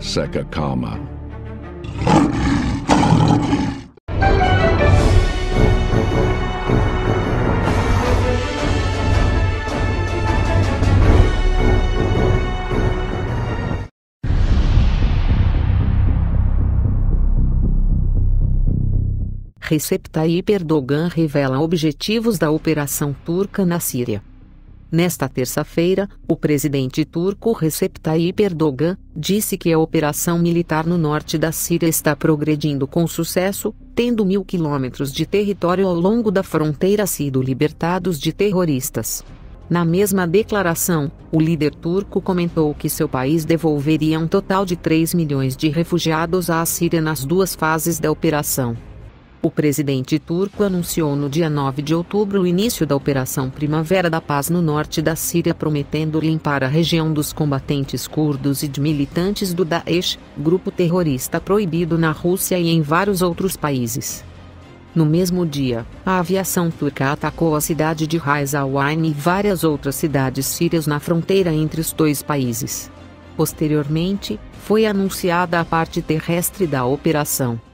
seca calma. Recep Tayyip Erdogan revela objetivos da operação turca na Síria. Nesta terça-feira, o presidente turco Recep Tayyip Erdogan disse que a operação militar no norte da Síria está progredindo com sucesso, tendo 1.000 quilômetros de território ao longo da fronteira sido libertados de terroristas. Na mesma declaração, o líder turco comentou que seu país devolveria um total de 3 milhões de refugiados à Síria nas duas fases da operação. O presidente turco anunciou no dia 9 de outubro o início da Operação Primavera da Paz no norte da Síria, prometendo limpar a região dos combatentes curdos e de militantes do Daesh, grupo terrorista proibido na Rússia e em vários outros países. No mesmo dia, a aviação turca atacou a cidade de Ra's al-Ayn e várias outras cidades sírias na fronteira entre os dois países. Posteriormente, foi anunciada a parte terrestre da operação.